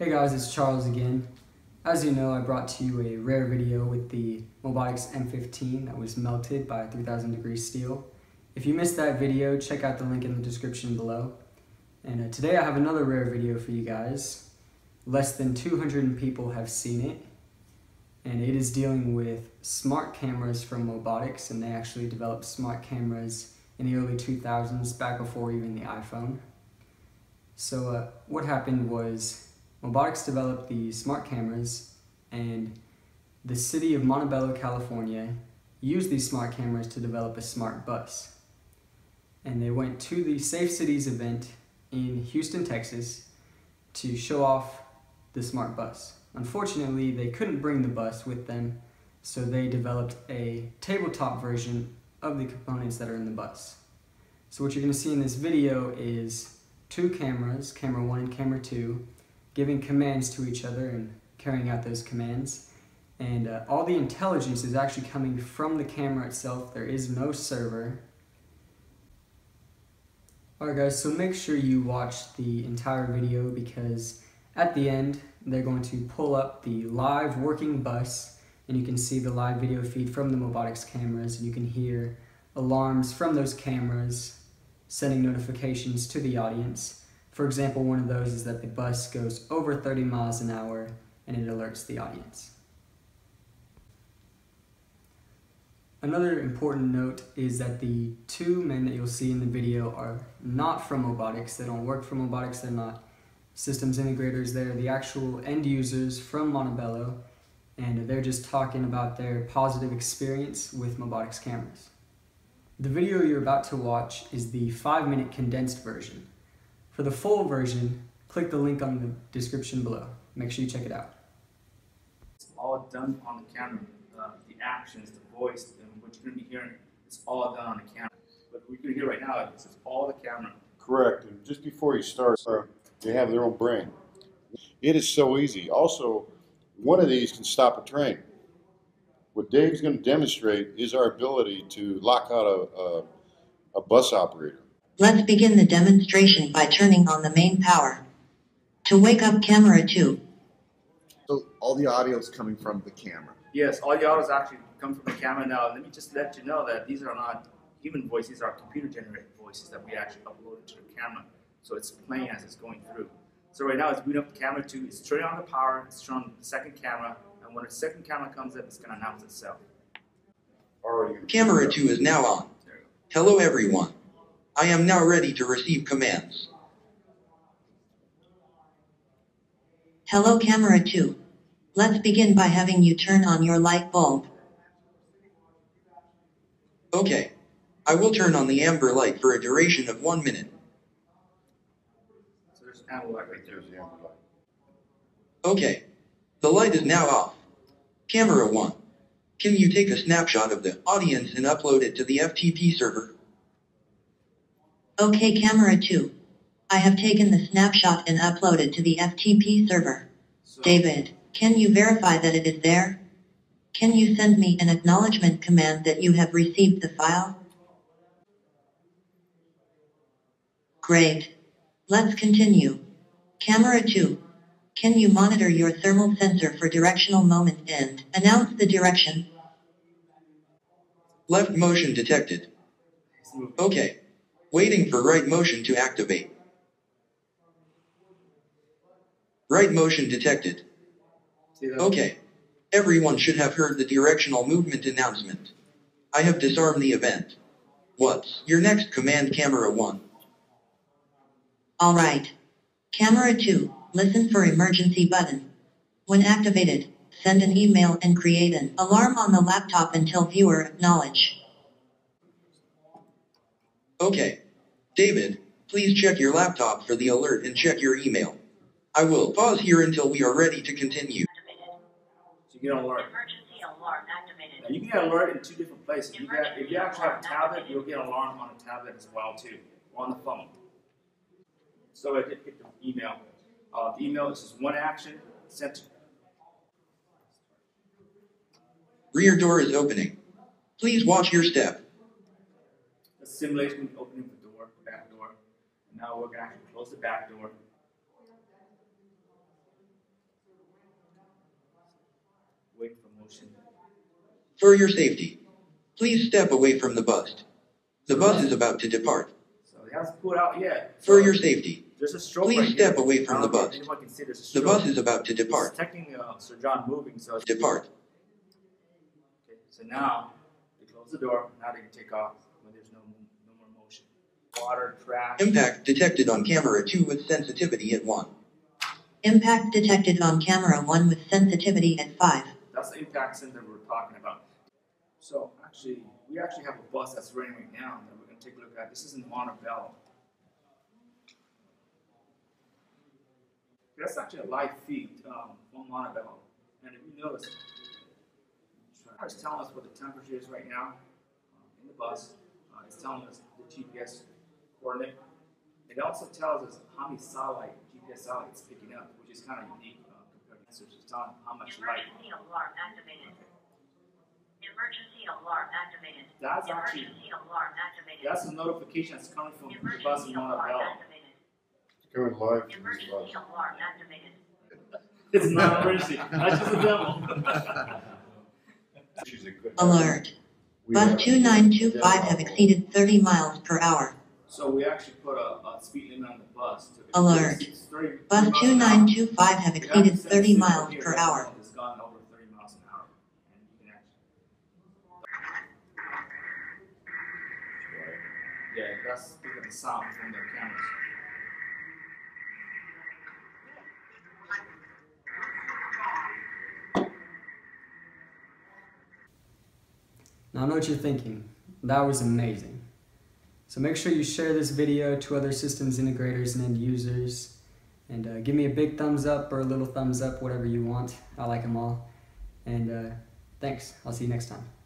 Hey guys, it's Charles again. As you know, I brought to you a rare video with the Mobotix M15 that was melted by 3000 degree steel. If you missed that video, check out the link in the description below. And today I have another rare video for you guys. Less than 200 people have seen it. And it is dealing with smart cameras from Mobotix, and they actually developed smart cameras in the early 2000s, back before even the iPhone. So what happened was, Mobotix developed the smart cameras, and the city of Montebello, California used these smart cameras to develop a smart bus. And they went to the Safe Cities event in Houston, Texas to show off the smart bus. Unfortunately, they couldn't bring the bus with them, so they developed a tabletop version of the components that are in the bus. So what you're going to see in this video is two cameras, camera one and camera two, giving commands to each other and carrying out those commands. And all the intelligence is actually coming from the camera itself. There is no server. Alright guys, so make sure you watch the entire video, because at the end they're going to pull up the live working bus, and you can see the live video feed from the Mobotix cameras, and you can hear alarms from those cameras sending notifications to the audience. For example, one of those is that the bus goes over 30 miles an hour and it alerts the audience. Another important note is that the two men that you'll see in the video are not from Mobotix. They don't work for Mobotix. They're not systems integrators. They're the actual end users from Montebello, and they're just talking about their positive experience with Mobotix cameras. The video you're about to watch is the 5-minute condensed version. For the full version, click the link on the description below. Make sure you check it out. It's all done on the camera. The actions, the voice, and what you're going to be hearing, it's all done on the camera. But what you're going to hear right now is all the camera. Correct. And just before you start, they have their own brain. It is so easy. Also, one of these can stop a train. What Dave's going to demonstrate is our ability to lock out a bus operator. Let's begin the demonstration by turning on the main power. To wake up camera 2. So all the audio is coming from the camera? Yes, all the audio is actually coming from the camera. Now, let me just let you know that these are not human voices, these are computer-generated voices that we actually uploaded to the camera. So it's playing as it's going through. So right now, it's booting up camera 2, it's turning on the power, it's turning on the second camera, and when the second camera comes up, it's going to announce itself. Already. Camera 2 is now on. Hello, everyone. I am now ready to receive commands. Hello, camera 2. Let's begin by having you turn on your light bulb. Okay. I will turn on the amber light for a duration of 1 minute. So there's an amber light right there. Okay. The light is now off. Camera 1. Can you take a snapshot of the audience and upload it to the FTP server? Okay, camera 2. I have taken the snapshot and uploaded to the FTP server. So, David, can you verify that it is there? Can you send me an acknowledgement command that you have received the file? Great. Let's continue. Camera 2. Can you monitor your thermal sensor for directional moment and announce the direction? Left motion detected. Okay. Waiting for right motion to activate. Right motion detected. Okay. Everyone should have heard the directional movement announcement. I have disarmed the event. What's your next command, camera 1? Alright. Camera 2, listen for emergency button. When activated, send an email and create an alarm on the laptop until viewer acknowledge. Okay. David, please check your laptop for the alert and check your email. I will pause here until we are ready to continue. So you get an alert. Emergency alarm activated. Now you can get an alert in two different places. If you actually have a tablet, you'll get an alarm on a tablet as well too, or on the phone. So I did get the email. The email is just one action sent. Rear door is opening. Please watch your step. Simulation opening the door, the back door. And now we're going to actually close the back door. For your safety, please step away from the bus. The bus is about to depart. So it hasn't pulled out yet. For your safety, please step away from the bus. The bus is about to depart. It's technically Sir John moving, so depart. Okay, so now they close the door. Now they can take off when there's no more motion. Water, trash. Impact detected on camera 2 with sensitivity at 1. Impact detected on camera 1 with sensitivity at 5. That's the impact sensor we're talking about. So actually, we actually have a bus that's running right now that we're going to take a look at. This is in Montebello. That's actually a live feed from Montebello. And if you notice, it's telling us what the temperature is right now in the bus. It's telling us the GPS coordinate. It also tells us how many satellite GPS satellites it's picking up, which is kind of unique compared to sensors. It's telling how much light. Emergency alarm activated. Emergency alarm activated. That's actually alarm activated. That's a notification that's coming from the bus in Montebello. Going live. Emergency alarm activated. It's not emergency. That's just the devil. Alert. Bus 2925 have exceeded 30 miles per hour. So we actually put a speed limit on the bus. Alert. Bus 2925 have exceeded 30 miles per hour. It's gone over 30 miles an hour. And you can actually. Yeah, that's the sound from their cameras. Now I know what you're thinking, that was amazing. So make sure you share this video to other systems integrators and end users, and give me a big thumbs up or a little thumbs up, whatever you want. I like them all. And thanks, I'll see you next time.